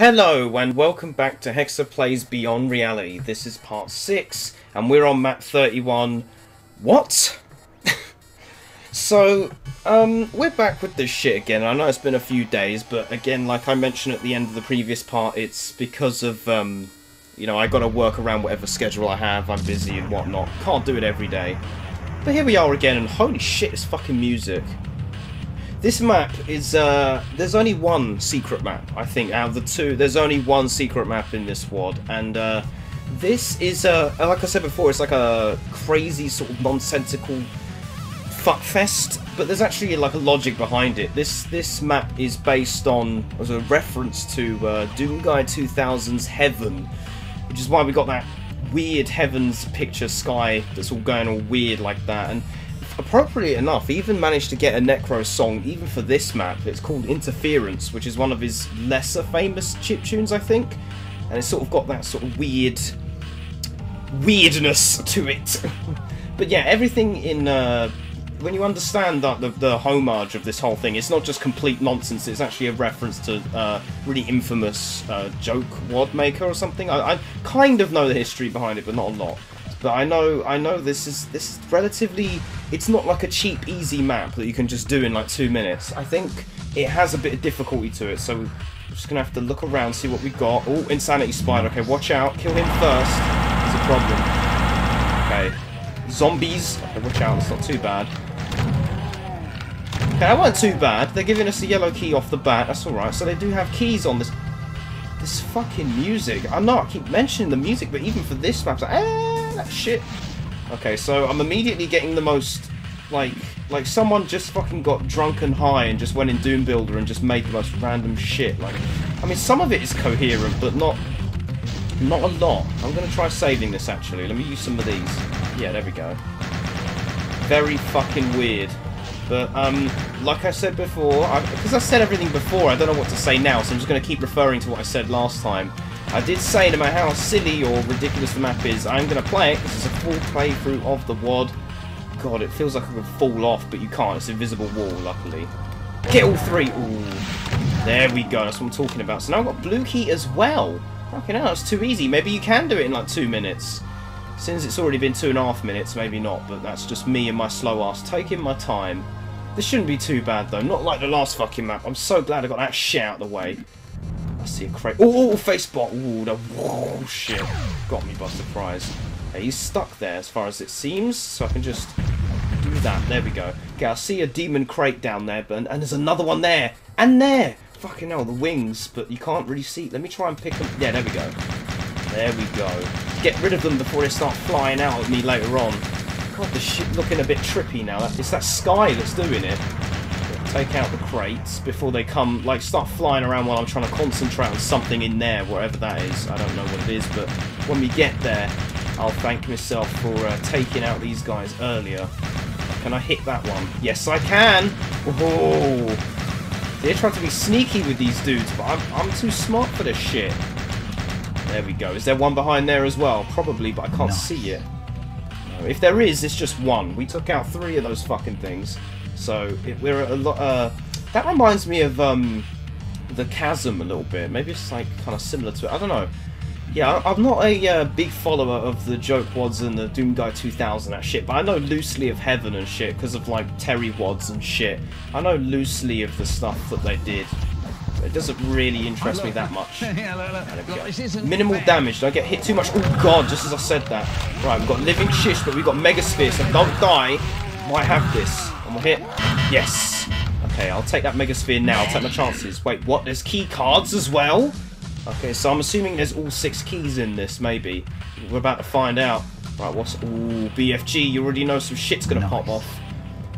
Hello and welcome back to Hexa Plays Beyond Reality. This is part 6 and we're on map 31. What? So, we're back with this shit again. I know it's been a few days, but again, like I mentioned at the end of the previous part, it's because of, you know, I gotta work around whatever schedule I have, I'm busy and whatnot. Can't do it every day. But here we are again and holy shit, it's fucking music. This map is, there's only one secret map, I think, out of the two. There's only one secret map in this WAD, and this is, like I said before, it's like a crazy sort of nonsensical fuckfest, but there's actually like a logic behind it. This map is based on, as a reference to Doom Guy 2000's Heaven, which is why we got that weird Heavens picture sky that's all going all weird like that, and appropriately enough, he even managed to get a Necro song even for this map. It's called Interference, which is one of his lesser famous chiptunes, I think. And it's sort of got that sort of weirdness to it. But yeah, everything in... when you understand that the homage of this whole thing, it's not just complete nonsense, it's actually a reference to really infamous joke wad maker or something. I kind of know the history behind it, but not a lot. But I know this is relatively, it's not like a cheap, easy map that you can just do in like 2 minutes. I think it has a bit of difficulty to it, so we're just gonna have to look around, see what we got. Oh, Insanity Spider, okay, watch out, kill him first, it's a problem. Okay, zombies, okay, watch out, it's not too bad. Okay, that weren't too bad, they're giving us a yellow key off the bat, that's alright, so they do have keys on this. This fucking music, I know I keep mentioning the music, but even for this map, it's like, shit. Okay, so I'm immediately getting the most, like someone just fucking got drunk and high and just went in Doom Builder and just made the most random shit. Like, I mean, some of it is coherent, but not a lot. I'm gonna try saving this actually. Let me use some of these. Yeah, there we go. Very fucking weird. But like I said before, because I said everything before, I don't know what to say now, so I'm just gonna keep referring to what I said last time. I did say, no matter how silly or ridiculous the map is, I'm going to play it. This is a full playthrough of the WAD. God, it feels like I could fall off, but you can't. It's an invisible wall, luckily. Get all three. Ooh. There we go. That's what I'm talking about. So now I've got blue key as well. Fucking hell, that's too easy. Maybe you can do it in like 2 minutes. Since it's already been 2.5 minutes, maybe not. But that's just me and my slow ass taking my time. This shouldn't be too bad, though. Not like the last fucking map. I'm so glad I got that shit out of the way. I see a crate. Oh, face bot. Oh, shit. Got me by surprise. Hey, he's stuck there as far as it seems, so I can just do that. There we go. Okay, I see a demon crate down there, but, and there's another one there. And there. Fucking hell, the wings, but you can't really see. Let me try and pick them. Yeah, there we go. There we go. Get rid of them before they start flying out at me later on. God, this shit looking a bit trippy now. It's that sky that's doing it. Take out the crates before they come, like, start flying around while I'm trying to concentrate on something in there, wherever that is. I don't know what it is, but when we get there, I'll thank myself for taking out these guys earlier. Can I hit that one? Yes, I can! Oh, they're trying to be sneaky with these dudes, but I'm too smart for this shit. There we go. Is there one behind there as well? Probably, but I can't see it. No, if there is, it's just one. We took out 3 of those fucking things. So we're at a lot. That reminds me of the chasm a little bit. Maybe it's like kind of similar to it. I don't know. Yeah, I'm not a big follower of the joke wads and the Doom Guy 2000 and shit, but I know loosely of Heaven and shit because of like Terry Wads and shit. I know loosely of the stuff that they did. It doesn't really interest me that much. Minimal damage. Don't get hit too much. Oh god! Just as I said that. Right, we've got living shish, but we've got mega sphere. So don't die. I have this. I'm gonna hit. Yes. Okay, I'll take that Megasphere now. I'll take my chances. Wait, what? There's key cards as well? Okay, so I'm assuming there's all 6 keys in this, maybe. We're about to find out. Right, what's... Ooh, BFG. You already know some shit's gonna pop off.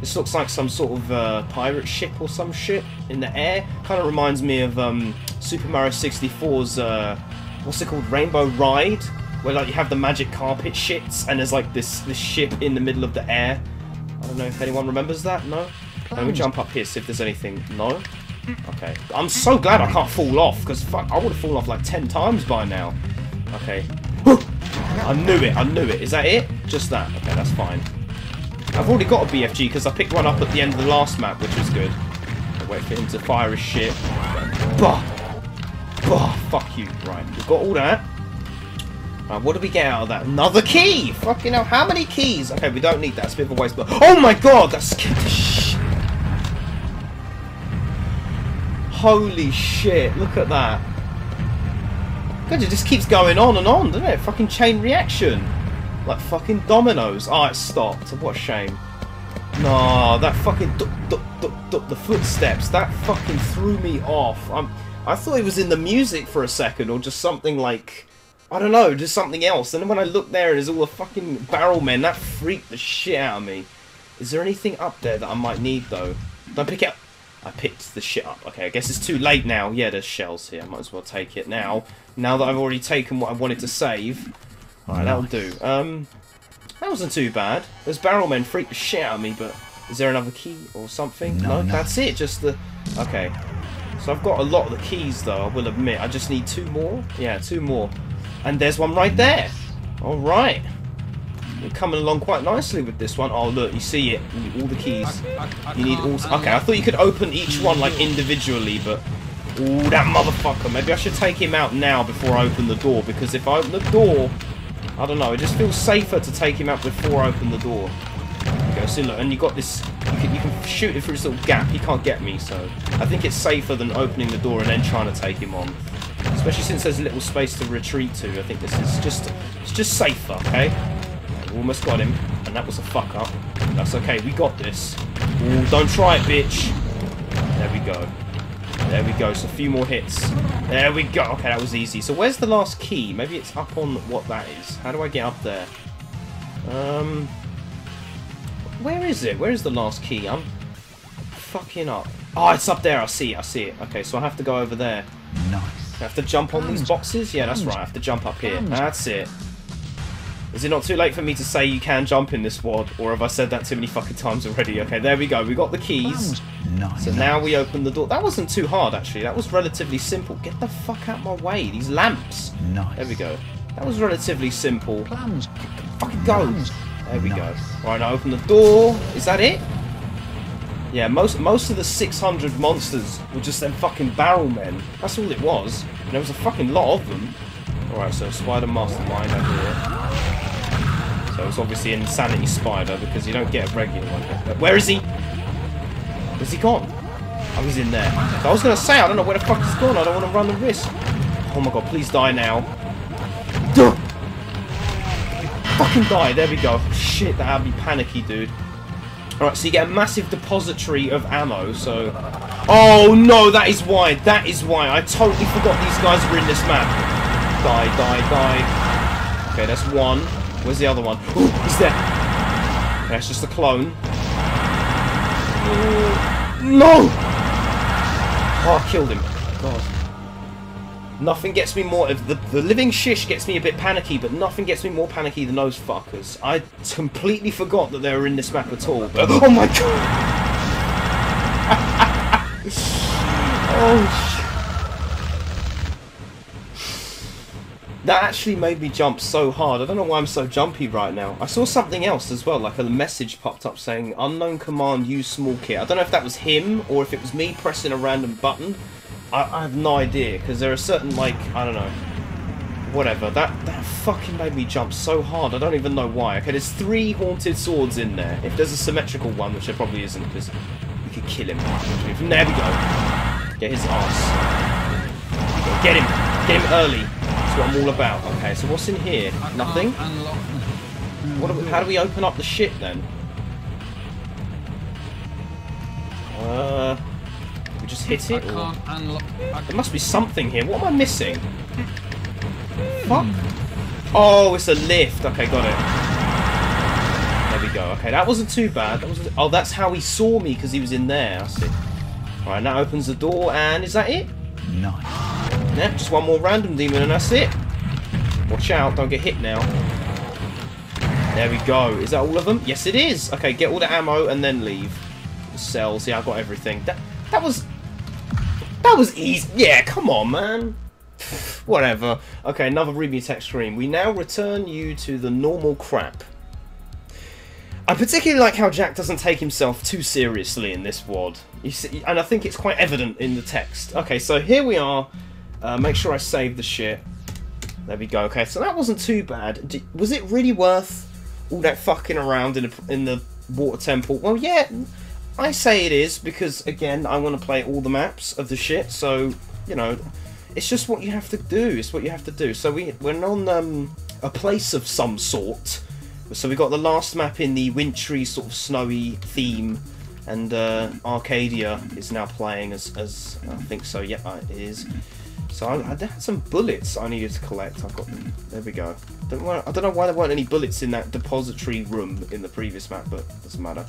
This looks like some sort of pirate ship or some shit in the air. Kind of reminds me of Super Mario 64's... what's it called? Rainbow Ride? Where, like, you have the magic carpet shits and there's, like, this ship in the middle of the air. I don't know if anyone remembers that, no? Let me jump up here, see if there's anything. No? Okay. I'm so glad I can't fall off, because fuck, I would have fallen off like 10 times by now. Okay. I knew it, I knew it. Is that it? Just that. Okay, that's fine. I've already got a BFG, because I picked one up at the end of the last map, which was good. I'll wait for him to fire his shit. Bah! Oh, fuck you. Right, we've got all that. Right, what do we get out of that? Another key! Fucking hell, how many keys? Okay, we don't need that. It's a bit of a waste. But oh my god, that scared the shit. Holy shit, look at that. God, it just keeps going on and on, doesn't it? Fucking chain reaction. Like fucking dominoes. Ah, oh, it stopped. What a shame. No, that fucking the footsteps, that fucking threw me off. I thought it was in the music for a second, or just something like, I don't know, just something else. And then when I looked there, there's all the fucking barrel men. That freaked the shit out of me. Is there anything up there that I might need though? Did I pick it up? I picked the shit up. Okay, I guess it's too late now. Yeah, there's shells here. I might as well take it now. Now that I've already taken what I wanted to save, right, that'll do. That wasn't too bad. Those barrel men freaked the shit out of me, but is there another key or something? No, that's it, just the... Okay. So I've got a lot of the keys, though, I will admit. I just need two more. Yeah, two more. And there's one right there. All right. We're coming along quite nicely with this one. Oh, look, you see it. You need all the keys. You need all... Okay, I thought you could open each one, like, individually, but... Ooh, that motherfucker. Maybe I should take him out now before I open the door, because if I open the door... I don't know, it just feels safer to take him out before I open the door. Okay, so look, and you got this, you can shoot it through this little gap, he can't get me, so I think it's safer than opening the door and then trying to take him on. Especially since there's little space to retreat to, I think this is just, it's just safer, okay? We almost got him, and that was a fuck up. That's okay, we got this. Ooh, don't try it, bitch. There we go. There we go, so a few more hits. There we go. Okay, that was easy. So where's the last key? Maybe it's up on what that is. How do I get up there? Where is it? Where is the last key? I'm fucking up. Oh, it's up there. I see it. I see it. Okay, so I have to go over there. Nice. I have to jump on these boxes? Yeah, that's right. I have to jump up here. That's it. Is it not too late for me to say you can jump in this WAD? Or have I said that too many fucking times already? Okay, there we go. We got the keys. Nice. So now we open the door. That wasn't too hard, actually. That was relatively simple. Get the fuck out my way. These lamps. Nice. There we go. That was relatively simple. Plums. Fucking go. Plums. There we go. Right, now open the door. Is that it? Yeah, most of the 600 monsters were just them fucking barrel men. That's all it was. And there was a fucking lot of them. Alright, so Spider Mastermind over here. So it's obviously an insanity spider because you don't get a regular one. Where is he? Where's he gone? Oh, he's in there. So I was going to say, I don't know where the fuck he's gone. I don't want to run the risk. Oh my god, please die now. Duh! Fucking die. There we go. Shit, that would be panicky, dude. Alright, so you get a massive depository of ammo, so... Oh no, that is why. That is why. I totally forgot these guys were in this map. Die, die, die. Okay, that's one. Where's the other one? Ooh, he's there. That's just a clone. No! Oh, I killed him. God. Nothing gets me more... The living shish gets me a bit panicky, but nothing gets me more panicky than those fuckers. I completely forgot that they were in this map at all. Oh my god! Oh, shit. That actually made me jump so hard. I don't know why I'm so jumpy right now. I saw something else as well, like a message popped up saying, unknown command, use small kit. I don't know if that was him, or if it was me pressing a random button. I have no idea, because there are certain, like, I don't know, whatever. That fucking made me jump so hard, I don't even know why. Okay, there's 3 haunted swords in there. If there's a symmetrical one, which there probably isn't, because we could kill him. There we go. Get his ass. Get him. Get him early. What I'm all about. Okay, so what's in here? Nothing? How do we open up the shit then? We just hit it? Or... There must be something here. What am I missing? Fuck. Oh, it's a lift. Okay, got it. There we go. Okay, that wasn't too bad. That wasn't... Oh, that's how he saw me because he was in there. I see. Alright, now opens the door and is that it? Nice. Yeah, just one more random demon and that's it. Watch out, don't get hit now. There we go. Is that all of them? Yes, it is. Okay, get all the ammo and then leave. The cells. Yeah, I got everything. That was easy. Yeah, come on, man. Whatever. Okay, another review text screen. We now return you to the normal crap. I particularly like how Jack doesn't take himself too seriously in this WAD. You see, and I think it's quite evident in the text. Okay, so here we are. Make sure I save the shit. There we go. Okay, so that wasn't too bad. Was it really worth all that fucking around in the water temple? Well, yeah, I say it is, because again, I want to play all the maps of the shit. So, you know, it's just what you have to do. It's what you have to do. So we're on a place of some sort. So we got the last map in the wintry, sort of snowy theme, and Arcadia is now playing as I think so. Yeah, it is. So I had some bullets I needed to collect. I've got them. There we go. I don't know why there weren't any bullets in that depository room in the previous map, but it doesn't matter.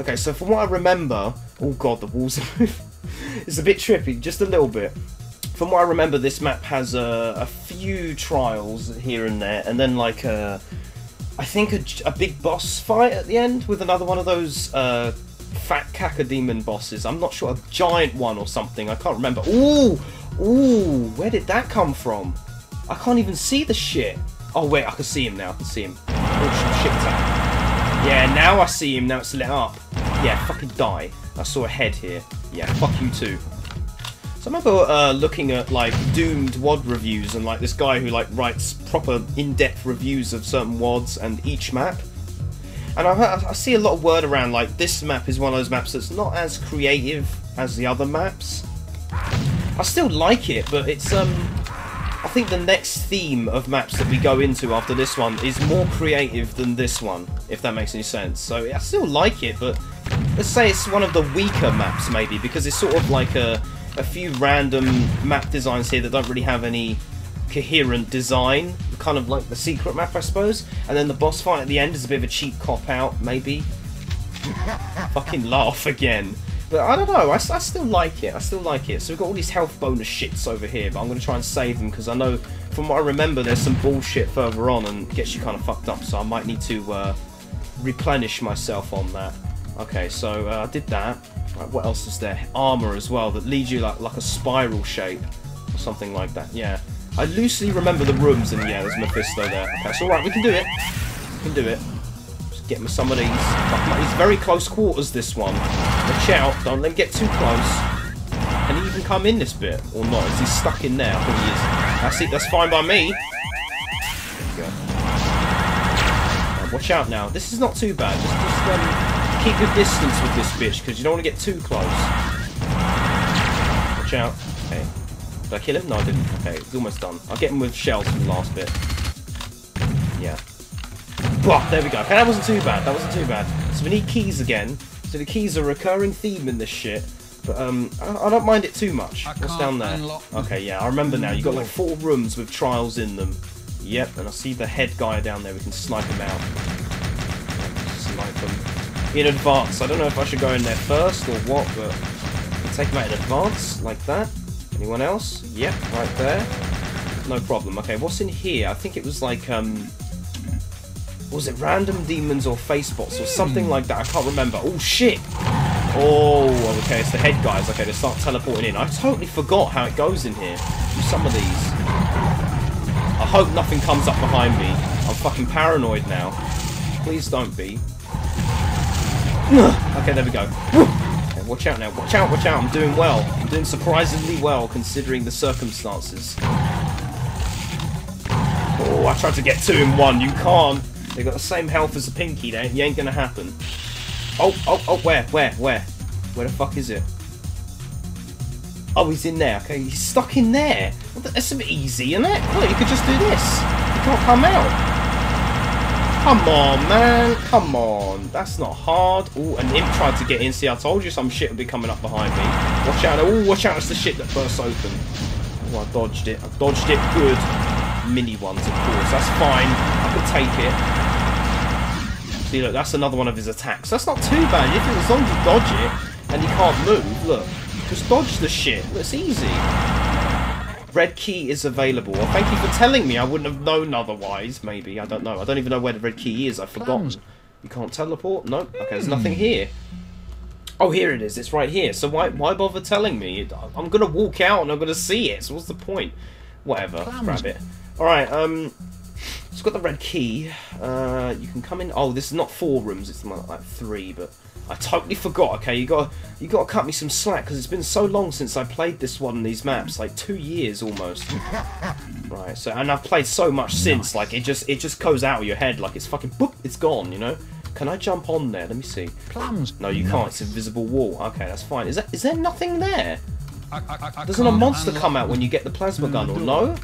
Okay, so from what I remember, oh god, the walls are moving. It's a bit trippy, just a little bit. From what I remember, this map has a few trials here and there, and then like I think a big boss fight at the end with another one of those fat cacodemon bosses. I'm not sure, a giant one or something. I can't remember. Ooh! Ooh, where did that come from? I can't even see the shit. Oh wait, I can see him now. I can see him. Oh shit! Yeah, now I see him. Now it's lit up. Yeah, fucking die. I saw a head here. Yeah, fuck you too. So I remember looking at like doomed WAD reviews and like this guy who like writes proper in-depth reviews of certain WADs and each map. And I see a lot of word around like this map is one of those maps that's not as creative as the other maps. I still like it, but it's I think the next theme of maps that we go into after this one is more creative than this one, if that makes any sense. So I still like it, but let's say it's one of the weaker maps maybe, because it's sort of like a few random map designs here that don't really have any coherent design, kind of like the secret map, I suppose. And then the boss fight at the end is a bit of a cheap cop-out, maybe. Fucking laugh again. But I don't know, I still like it, I still like it. So we've got all these health bonus shits over here, but I'm going to try and save them, because I know, from what I remember, there's some bullshit further on and gets you kind of fucked up, so I might need to replenish myself on that. Okay, so I did that. Right, what else is there? Armour as well, that leads you like a spiral shape, or something like that, yeah. I loosely remember the rooms, and yeah, there's Mephisto there. Okay, so alright, we can do it. We can do it. Just get some of these. He's very close quarters, this one. Watch out, don't let him get too close. Can he even come in this bit or not? Is he stuck in there? I think he is. That's it, that's fine by me. There we go. Right, watch out now. This is not too bad. Just keep your distance with this bitch, because you don't want to get too close. Watch out. Okay. Did I kill him? No, I didn't. Okay, it's almost done. I'll get him with shells from the last bit. Yeah. But there we go. Okay, that wasn't too bad. That wasn't too bad. So we need keys again. So the keys are a recurring theme in this shit, but I don't mind it too much. What's down there? Okay, yeah, I remember now. You got like 4 rooms with trials in them. Yep, and I see the head guy down there. We can snipe him out. Snipe him in advance. I don't know if I should go in there first or what, but I can take him out in advance like that. Anyone else? Yep, right there. No problem. Okay, what's in here? I think it was like was it random demons or face bots or something like that? I can't remember. Oh, shit. Oh, okay. It's the head guys. Okay, they start teleporting in. I totally forgot how it goes in here. Do some of these. I hope nothing comes up behind me. I'm fucking paranoid now. Please don't be. Okay, there we go. Okay, watch out now. Watch out, watch out. I'm doing well. I'm doing surprisingly well considering the circumstances. Oh, I tried to get 2 in 1. You can't. They got the same health as the pinky, then. You ain't gonna happen. Oh, oh, oh, where? Where the fuck is it? Oh, he's in there. Okay, he's stuck in there. That's a bit easy, isn't it? Look, you could just do this. You can't come out. Come on, man. Come on. That's not hard. Oh, an imp tried to get in. See, I told you some shit would be coming up behind me. Watch out. Oh, watch out. It's the shit that bursts open. Oh, I dodged it. I dodged it good. Mini ones, of course. That's fine. I could take it. See, look, that's another one of his attacks. That's not too bad. If as long as you dodge it and you can't move, look, just dodge the shit. It's easy. Red key is available. Well, thank you for telling me. I wouldn't have known otherwise, maybe. I don't know. I don't even know where the red key is. I've forgotten. You can't teleport? No. Okay, there's nothing here. Oh, here it is. It's right here. So why bother telling me? I'm going to walk out and I'm going to see it. So what's the point? Whatever. Grab it. All right, it's got the red key. You can come in. Oh, this is not 4 rooms. It's like 3, but I totally forgot. Okay, you gotta cut me some slack because it's been so long since I played this one. These maps, like 2 years almost. Right. So, and I've played so much since. Like it just goes out of your head. Like it's fucking boop. It's gone. You know. Can I jump on there? Let me see. Plums. No, you can't. It's an invisible wall. Okay, that's fine. Is there nothing there? Doesn't a monster come out when you get the plasma gun or no?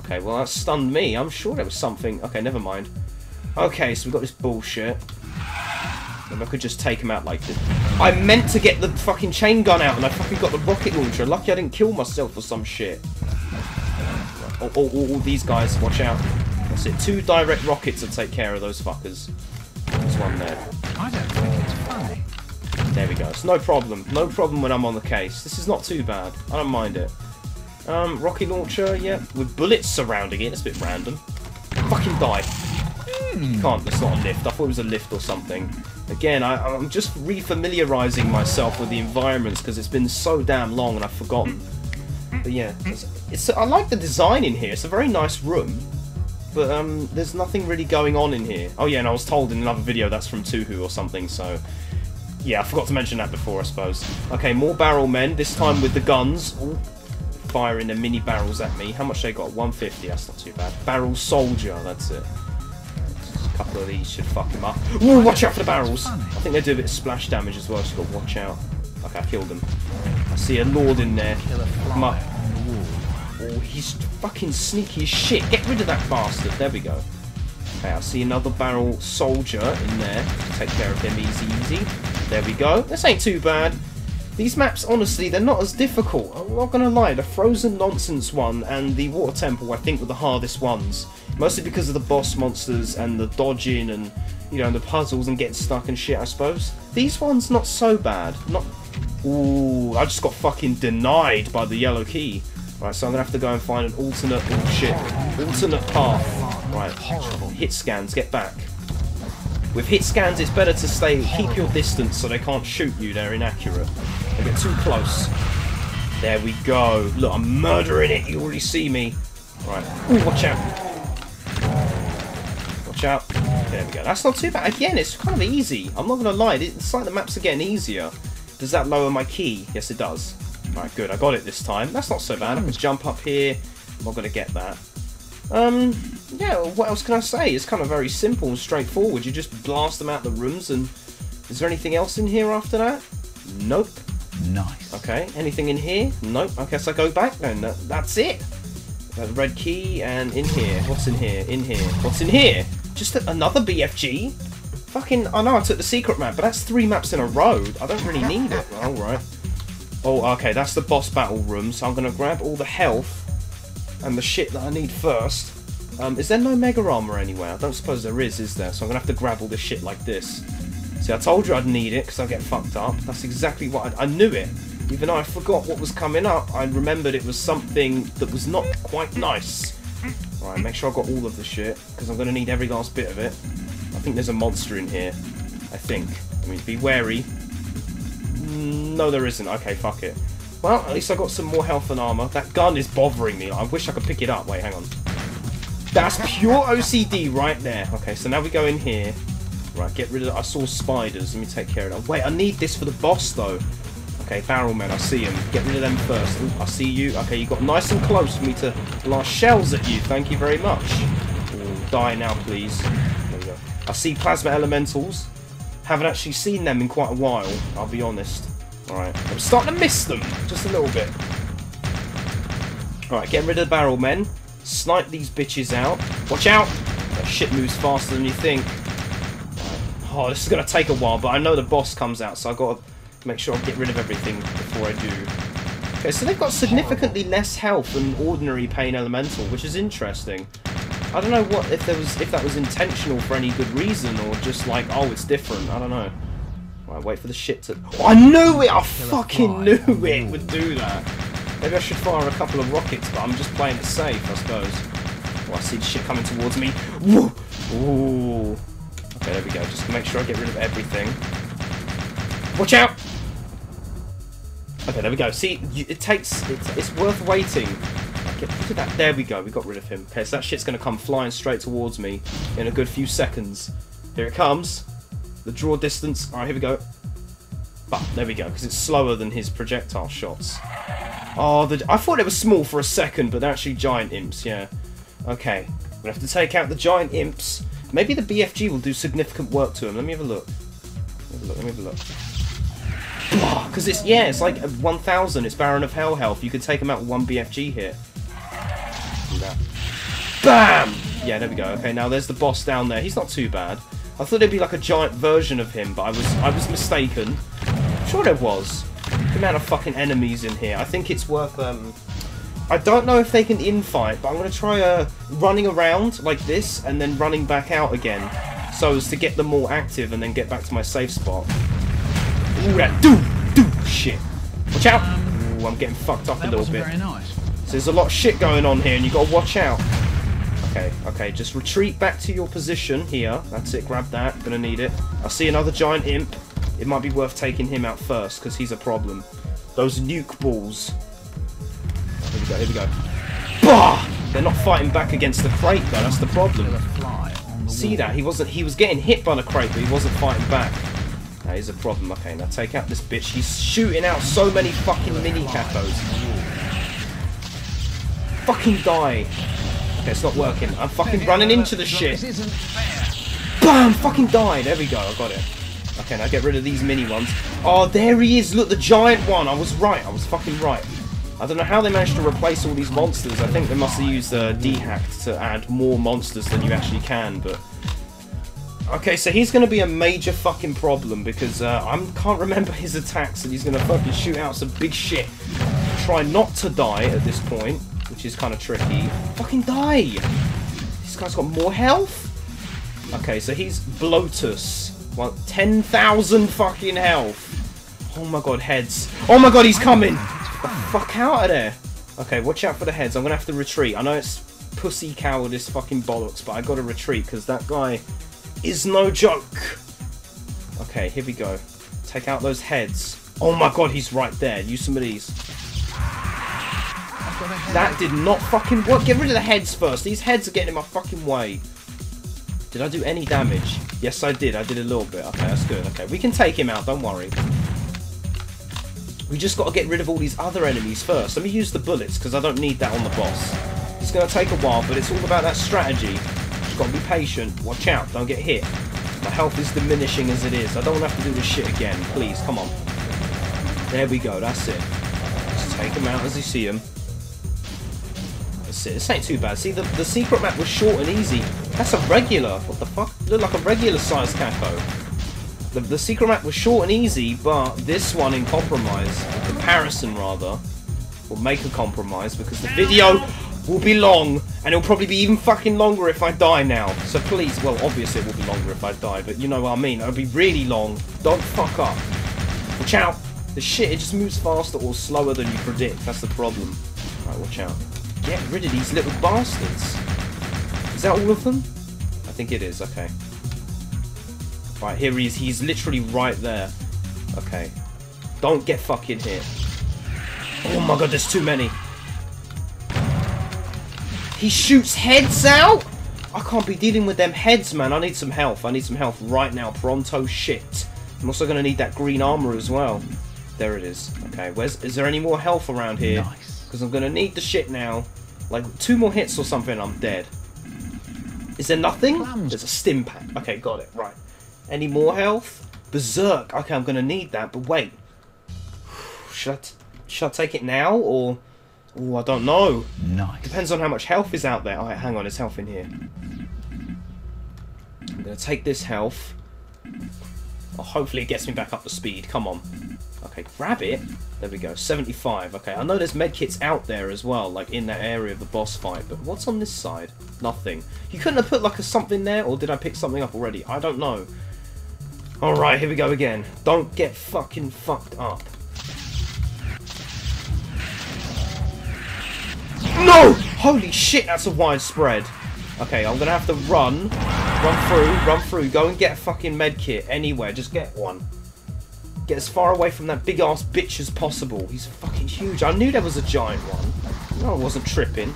Okay, well that stunned me. I'm sure there was something. Okay, never mind. Okay, so we've got this bullshit. And I could just take him out like this. I meant to get the fucking chain gun out and I fucking got the rocket launcher. Lucky I didn't kill myself or some shit. Oh, these guys, watch out. That's it. 2 direct rockets to take care of those fuckers. There's one there. I don't think it's funny. There we go. It's no problem. No problem when I'm on the case. This is not too bad. I don't mind it. Rocket launcher, yeah. With bullets surrounding it. It's a bit random. Fucking die. Can't, that's not a lift. I thought it was a lift or something. Again, I'm just re-familiarising myself with the environments because it's been so damn long and I've forgotten. But yeah, I like the design in here. It's a very nice room. But there's nothing really going on in here. Oh yeah, and I was told in another video that's from Tuhu or something, so... Yeah, I forgot to mention that before, I suppose. Okay, more barrel men, this time with the guns. Ooh, firing their mini barrels at me. How much they got? 150, that's not too bad. Barrel soldier, that's it. A couple of these should fuck them up. Ooh, watch out for the barrels! I think they do a bit of splash damage as well, so you've got to watch out. Okay, I killed them. I see a lord in there. Come up. Oh, he's fucking sneaky as shit. Get rid of that bastard. There we go. Okay, I see another barrel soldier in there. Take care of them easy. There we go. This ain't too bad. These maps, honestly, they're not as difficult. I'm not gonna lie, the Frozen Nonsense one and the Water Temple, I think, were the hardest ones. Mostly because of the boss monsters and the dodging and, you know, the puzzles and getting stuck and shit, I suppose. These ones, not so bad. Not... Ooh, I just got fucking denied by the yellow key. Right, so I'm gonna have to go and find an alternate... Oh, shit. Alternate path. Right, hit scans, get back. With hit scans, it's better to stay... Keep your distance so they can't shoot you, they're inaccurate. They get too close. There we go. Look, I'm murdering it. You already see me. Right. Ooh, watch out. Watch out. There we go. That's not too bad. Again, it's kind of easy. I'm not going to lie. It's like the maps are getting easier. Does that lower my key? Yes, it does. Right, good. I got it this time. That's not so bad. I can jump up here. I'm not going to get that. Yeah, what else can I say? It's kind of very simple and straightforward. You just blast them out the rooms and... Is there anything else in here after that? Nope. Nice. Okay, anything in here? Nope. I guess I go back then. That's it. The red key and in here. What's in here? In here. What's in here? Just another BFG? Fucking, I know I took the secret map, but that's 3 maps in a row. I don't really need it. Alright. Oh, okay, that's the boss battle room, so I'm going to grab all the health and the shit that I need first. Is there no mega armor anywhere? I don't suppose there is there? So I'm going to have to grab all this shit like this. See, I told you I'd need it because I'd get fucked up. That's exactly what I knew it. Even though I forgot what was coming up, I remembered it was something that was not quite nice. Alright, make sure I got all of the shit because I'm going to need every last bit of it. I think there's a monster in here. I think. I mean, be wary. No, there isn't. Okay, fuck it. Well, at least I got some more health and armor. That gun is bothering me. I wish I could pick it up. Wait, hang on. That's pure OCD right there. Okay, so now we go in here. Right, get rid of that. I saw spiders. Let me take care of that. Wait, I need this for the boss, though. Okay, barrel men. I see them. Get rid of them first. Ooh, I see you. Okay, you got nice and close for me to blast shells at you. Thank you very much. Ooh, die now, please. There we go. I see plasma elementals. Haven't actually seen them in quite a while, I'll be honest. Alright, I'm starting to miss them. Just a little bit. Alright, get rid of the barrel men. Snipe these bitches out. Watch out! That shit moves faster than you think. Oh, this is going to take a while, but I know the boss comes out, so I've got to make sure I get rid of everything before I do. Okay, so they've got significantly less health than ordinary Pain Elemental, which is interesting. I don't know what if that was intentional for any good reason, or just like, oh, it's different. I don't know. Right, wait for the shit to... Oh, I knew it! I fucking knew it would do that. Maybe I should fire a couple of rockets, but I'm just playing it safe, I suppose. Oh, I see shit coming towards me. Woo! Ooh... Okay, there we go. Just make sure I get rid of everything. Watch out! Okay, there we go. See, it takes... It's worth waiting. Get rid of that. There we go. We got rid of him. Okay, so that shit's going to come flying straight towards me in a good few seconds. Here it comes. The draw distance. Alright, here we go. But there we go, because it's slower than his projectile shots. Oh, I thought it was small for a second, but they're actually giant imps, yeah. Okay, we'll have to take out the giant imps. Maybe the BFG will do significant work to him. Let me have a look. Let me have a look. Because it's, yeah, it's like 1,000. It's Baron of Hell health. You could take him out with one BFG here. Do that. Bam! Yeah, there we go. Okay, now there's the boss down there. He's not too bad. I thought there'd be like a giant version of him, but I was mistaken. I'm sure there was. The amount of fucking enemies in here. I think it's worth, I don't know if they can infight, but I'm going to try running around like this and then running back out again so as to get them all active and then get back to my safe spot. Ooh, that shit. Watch out. Ooh, I'm getting fucked up a little bit. Very nice. So there's a lot of shit going on here and you've got to watch out. Okay, okay, just retreat back to your position here. That's it, grab that. Going to need it. I see another giant imp. It might be worth taking him out first because he's a problem. Those nuke balls. Here we go, here we go. Bah! They're not fighting back against the crate though, that's the problem. See that? He was getting hit by the crate, but he wasn't fighting back. That is a problem. Okay, now take out this bitch. He's shooting out so many fucking mini capos. Fucking die. Okay, it's not working. I'm fucking running into the shit. Bam! Fucking die. There we go, I got it. Okay, now get rid of these mini ones. Oh, there he is, look, the giant one. I was right, I was fucking right. I don't know how they managed to replace all these monsters. I think they must have used D-Hacked to add more monsters than you actually can, but... Okay, so he's going to be a major fucking problem because I can't remember his attacks and he's going to fucking shoot out some big shit. Try not to die at this point, which is kind of tricky. Fucking die! This guy's got more health? Okay, so he's Bloatus. Well, 10,000 fucking health. Oh my god, heads. Oh my god, he's coming! The fuck out of there. Okay, watch out for the heads. I'm gonna have to retreat. I know it's pussy cowardice fucking bollocks, but I gotta retreat because that guy is no joke. Okay, here we go. Take out those heads. Oh my god, he's right there. Use some of these. That did not fucking work. Get rid of the heads first. These heads are getting in my fucking way. Did I do any damage? Yes, I did. I did a little bit. Okay, that's good. Okay, we can take him out. Don't worry. We just got to get rid of all these other enemies first. Let me use the bullets, because I don't need that on the boss. It's going to take a while, but it's all about that strategy. You've got to be patient. Watch out. Don't get hit. My health is diminishing as it is. I don't want to have to do this shit again. Please, come on. There we go. That's it. Just take them out as you see them. That's it. This ain't too bad. See, the secret map was short and easy. That's a regular. What the fuck? Look like a regular-sized caco. The secret map was short and easy, but this one in comparison rather, will make a compromise because the video will be long, and it'll probably be even fucking longer if I die now. So please, well, obviously it will be longer if I die, but you know what I mean. It'll be really long. Don't fuck up. Watch out. The shit, it just moves faster or slower than you predict. That's the problem. Alright, watch out. Get rid of these little bastards. Is that all of them? I think it is, okay. Right, here he is. He's literally right there. Okay. Don't get fucking hit. Oh my god, there's too many. He shoots heads out? I can't be dealing with them heads, man. I need some health. I need some health right now. Pronto shit. I'm also going to need that green armor as well. There it is. Okay, is there any more health around here? Because I'm going to need the shit now. Like, 2 more hits or something, I'm dead. Is there nothing? There's a stim pack. Okay, got it. Right. Any more health? Berserk. Okay, I'm going to need that, but wait. Should I take it now, or... Oh, I don't know. Nice. Depends on how much health is out there. Alright, hang on, there's health in here. I'm going to take this health. Oh, hopefully it gets me back up to speed. Come on. Okay, grab it. There we go, 75. Okay, I know there's medkits out there as well, like in that area of the boss fight, but what's on this side? Nothing. You couldn't have put, like, a something there, or did I pick something up already? I don't know. Alright, here we go again. Don't get fucking fucked up. No! Holy shit, that's a wide spread. Okay, I'm gonna have to run. Run through. Go and get a fucking medkit anywhere. Just get one. Get as far away from that big ass bitch as possible. He's fucking huge. I knew there was a giant one. No, I wasn't tripping.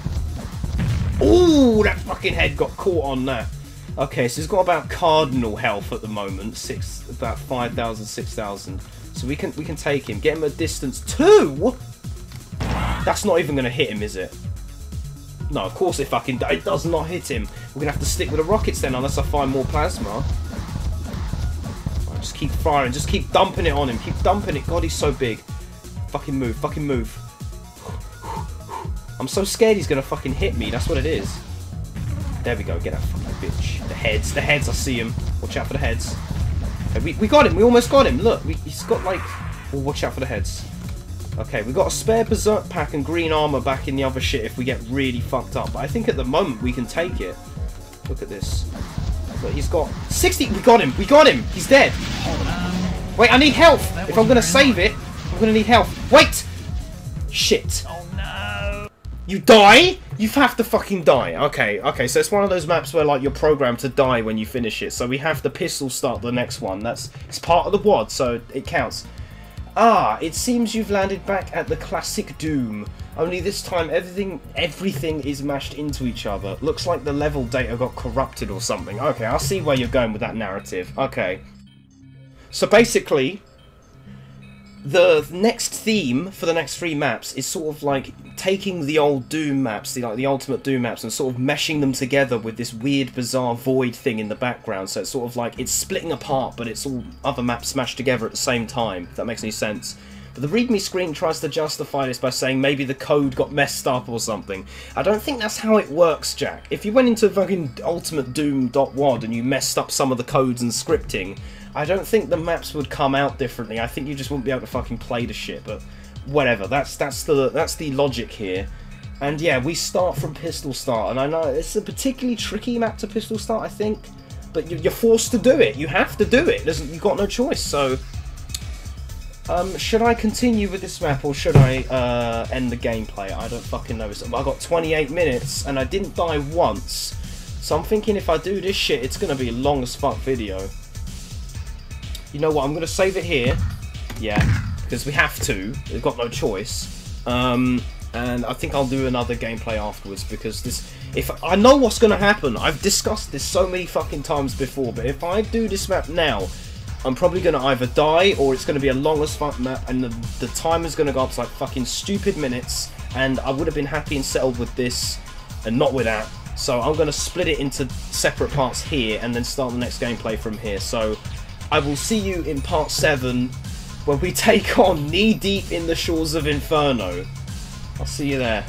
Ooh, that fucking head got caught on that. Okay, so he's got about cardinal health at the moment, about 5,000, 6,000. So we can take him. Get him a distance 2! That's not even going to hit him, is it? No, of course it fucking does. It does not hit him. We're going to have to stick with the rockets then, unless I find more plasma. Right, just keep firing. Just keep dumping it on him. Keep dumping it. God, he's so big. Fucking move. Fucking move. I'm so scared he's going to fucking hit me. That's what it is. There we go. Get that fucking bitch. The heads. The heads. I see him. Watch out for the heads. Okay, we got him. We almost got him. Look. He's got like... Oh, watch out for the heads. Okay, we've got a spare berserk pack and green armor back in the other shit if we get really fucked up. But I think at the moment we can take it. Look at this. Look, he's got 60. We got him. We got him. He's dead. Wait, I need health. If I'm going to save it, I'm going to need health. Wait. Shit. Oh, no. You die? You have to fucking die. Okay, okay. So it's one of those maps where like you're programmed to die when you finish it. So we have the pistol start the next one. It's part of the WAD, so it counts. Ah, it seems you've landed back at the classic Doom. Only this time everything is mashed into each other. Looks like the level data got corrupted or something. Okay, I'll see where you're going with that narrative. Okay. So basically, the next theme for the next 3 maps is sort of like taking the old Doom maps, the ultimate Doom maps, and sort of meshing them together with this weird, bizarre void thing in the background. So it's sort of like it's splitting apart, but it's all other maps smashed together at the same time, if that makes any sense. But the README screen tries to justify this by saying maybe the code got messed up or something. I don't think that's how it works, Jack. If you went into fucking ultimatedoom.wad and you messed up some of the codes and scripting, I don't think the maps would come out differently. I think you just wouldn't be able to fucking play the shit, but whatever. That's the logic here. And yeah, we start from pistol start, and I know it's a particularly tricky map to pistol start, I think, but you're forced to do it. You have to do it. You've got no choice, so... should I continue with this map, or should I end the gameplay? I don't fucking know. I got 28 minutes, and I didn't die once, so I'm thinking if I do this shit, it's going to be a long as fuck video. You know what, I'm going to save it here, yeah, because we have to, we've got no choice, and I think I'll do another gameplay afterwards, because I know what's going to happen. I've discussed this so many fucking times before, but if I do this map now, I'm probably going to either die, or it's going to be a long as fuck map, and the time is going to go up to like fucking stupid minutes, and I would have been happy and settled with this, and not with that, so I'm going to split it into separate parts here, and then start the next gameplay from here, so... I will see you in part 7 when we take on Knee Deep in the Shores of Inferno. I'll see you there.